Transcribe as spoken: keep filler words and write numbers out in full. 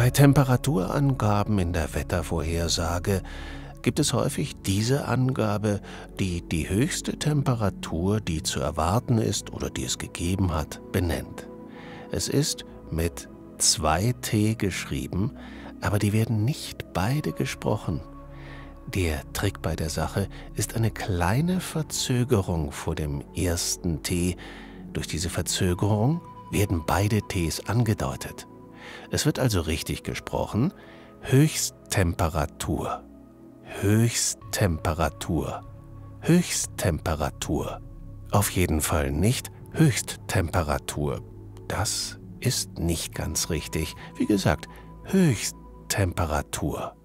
Bei Temperaturangaben in der Wettervorhersage gibt es häufig diese Angabe, die die höchste Temperatur, die zu erwarten ist oder die es gegeben hat, benennt. Es ist mit zwei T geschrieben, aber die werden nicht beide gesprochen. Der Trick bei der Sache ist eine kleine Verzögerung vor dem ersten T. Durch diese Verzögerung werden beide Ts angedeutet. Es wird also richtig gesprochen: Höchsttemperatur, Höchsttemperatur, Höchsttemperatur. Auf jeden Fall nicht Höchsttemperatur. Das ist nicht ganz richtig. Wie gesagt, Höchsttemperatur.